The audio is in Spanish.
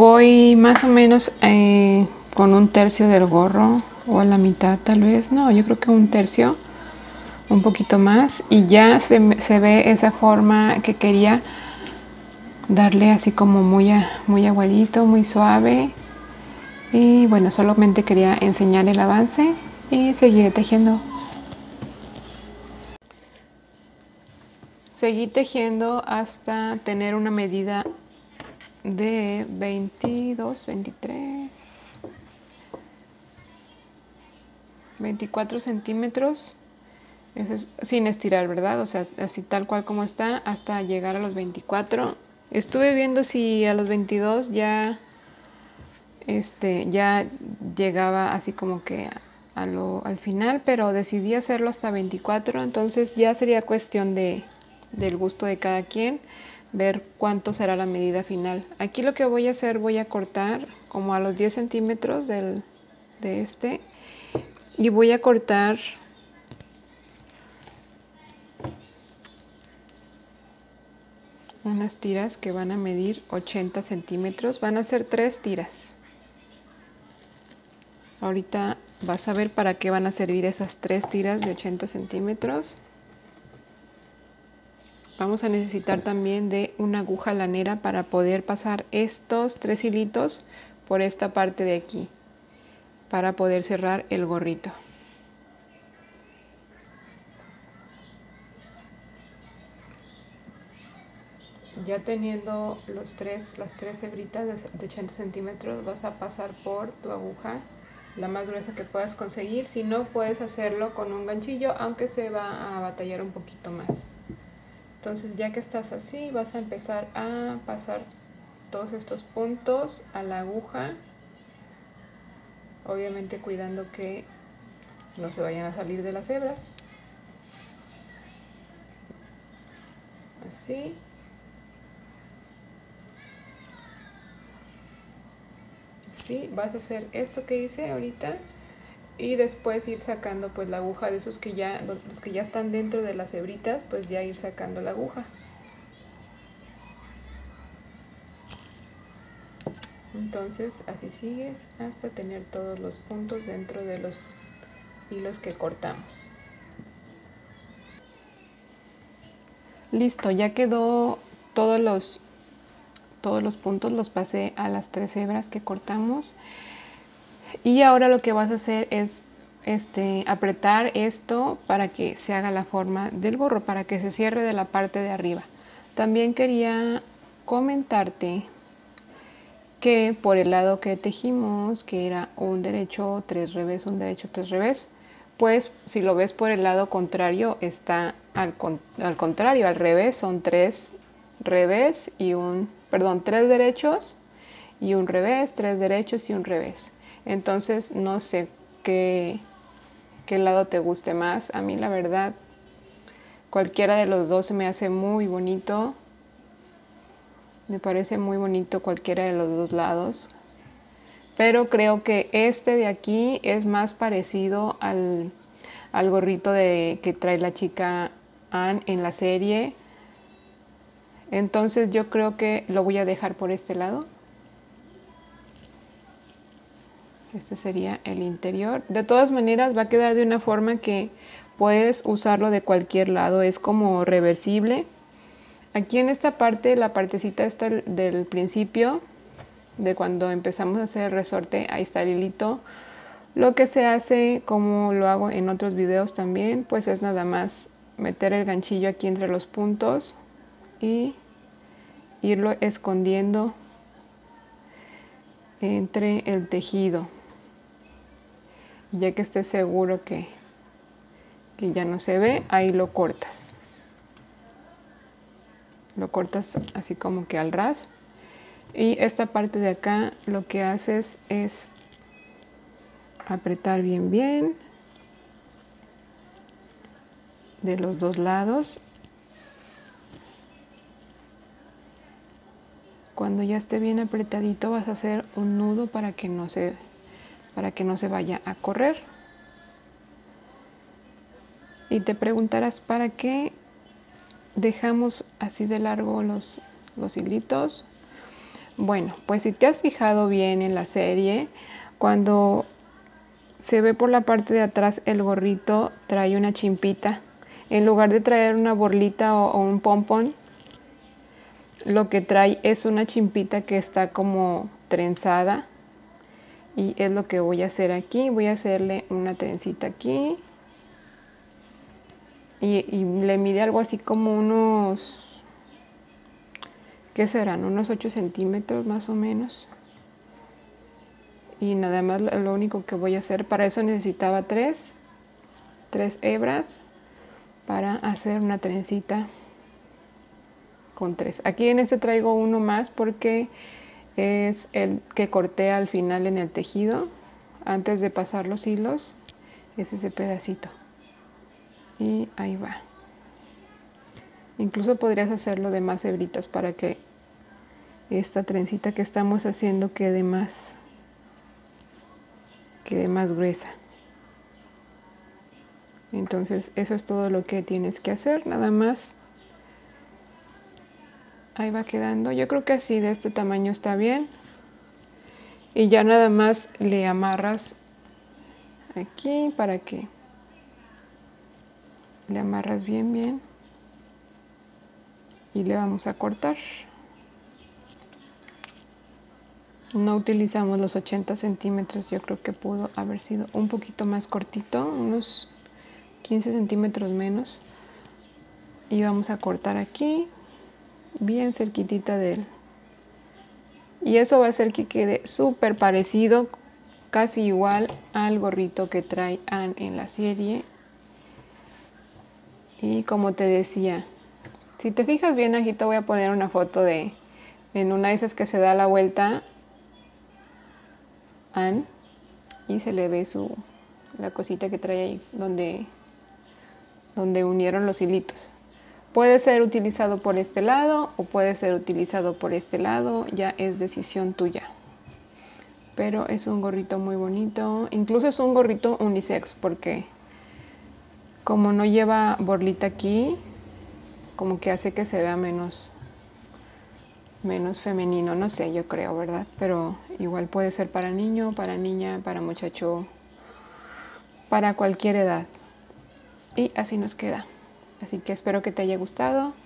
Voy más o menos con un tercio del gorro o a la mitad tal vez. No, yo creo que un tercio, un poquito más. Y ya se ve esa forma que quería darle, así como muy aguadito, muy suave. Y bueno, solamente quería enseñar el avance y seguiré tejiendo. Seguí tejiendo hasta tener una medida de 22, 23, 24 centímetros. Eso es sin estirar, ¿verdad? O sea, así tal cual como está, hasta llegar a los 24. Estuve viendo si a los 22 ya llegaba así como que al final, pero decidí hacerlo hasta 24. Entonces ya sería cuestión del gusto de cada quien, ver cuánto será la medida final. Aquí lo que voy a hacer, voy a cortar como a los 10 centímetros de este, y voy a cortar unas tiras que van a medir 80 centímetros. Van a ser 3 tiras. Ahorita vas a ver para qué van a servir esas 3 tiras de 80 centímetros. Vamos a necesitar también de una aguja lanera para poder pasar estos 3 hilitos por esta parte de aquí, para poder cerrar el gorrito. Ya teniendo las tres hebritas de 80 centímetros, vas a pasar por tu aguja, la más gruesa que puedas conseguir. Si no, puedes hacerlo con un ganchillo, aunque se va a batallar un poquito más. Entonces, ya que estás así, vas a empezar a pasar todos estos puntos a la aguja, obviamente cuidando que no se vayan a salir de las hebras. Así. Así. Vas a hacer esto que hice ahorita y después ir sacando pues la aguja de esos los que ya están dentro de las hebritas, pues ya ir sacando la aguja. Entonces así sigues hasta tener todos los puntos dentro de los hilos que cortamos. Listo, ya quedó todos los puntos, los pasé a las 3 hebras que cortamos. Y ahora lo que vas a hacer es apretar esto para que se haga la forma del gorro, para que se cierre de la parte de arriba. También quería comentarte que por el lado que tejimos, que era un derecho, 3 revés, un derecho, 3 revés, pues si lo ves por el lado contrario, está al contrario, al revés, son 3 revés y perdón, 3 derechos y un revés, 3 derechos y un revés. Entonces no sé qué lado te guste más. A mí la verdad cualquiera de los dos se me hace muy bonito. Me parece muy bonito cualquiera de los dos lados. Pero creo que este de aquí es más parecido al gorrito que trae la chica Anne en la serie. Entonces yo creo que lo voy a dejar por este lado. Este sería el interior. De todas maneras va a quedar de una forma que puedes usarlo de cualquier lado. Es como reversible. Aquí en esta parte, la partecita esta del principio, de cuando empezamos a hacer el resorte, ahí está el hilito. Lo que se hace, como lo hago en otros videos también, pues es nada más meter el ganchillo aquí entre los puntos y irlo escondiendo entre el tejido, ya que estés seguro que ya no se ve, ahí lo cortas. Lo cortas así como que al ras. Y esta parte de acá lo que haces es apretar bien de los dos lados. Cuando ya esté bien apretadito vas a hacer un nudo para que no se vaya a correr. Y te preguntarás para qué dejamos así de largo los hilitos. Bueno, pues si te has fijado bien en la serie, cuando se ve por la parte de atrás el gorrito, trae una chimpita. En lugar de traer una borlita o un pompón, lo que trae es una chimpita que está como trenzada. Y es lo que voy a hacer aquí. Voy a hacerle una trencita aquí. Y le mide algo así como unos... ¿qué serán? Unos 8 centímetros más o menos. Y nada más lo único que voy a hacer, para eso necesitaba tres hebras para hacer una trencita con 3. Aquí en este traigo uno más porque es el que corté al final en el tejido, antes de pasar los hilos, es ese pedacito. Y ahí va. Incluso podrías hacerlo de más hebritas para que esta trencita que estamos haciendo quede más gruesa. Entonces eso es todo lo que tienes que hacer, nada más. Ahí va quedando. Yo creo que así, de este tamaño está bien. Y ya nada más le amarras aquí para que le amarras bien, bien. Y le vamos a cortar. No utilizamos los 80 centímetros, yo creo que pudo haber sido un poquito más cortito, unos 15 centímetros menos. Y vamos a cortar aquí, bien cerquitita de él. Y eso va a hacer que quede súper parecido, casi igual al gorrito que trae Anne en la serie. Y como te decía, si te fijas bien, aquí te voy a poner una foto de, en una de esas que se da la vuelta, Anne, y se le ve la cosita que trae ahí, donde unieron los hilitos. Puede ser utilizado por este lado o puede ser utilizado por este lado, ya es decisión tuya. Pero es un gorrito muy bonito, incluso es un gorrito unisex, porque como no lleva borlita aquí, como que hace que se vea menos femenino, no sé, yo creo, ¿verdad? Pero igual puede ser para niño, para niña, para muchacho, para cualquier edad. Y así nos queda. Así que espero que te haya gustado.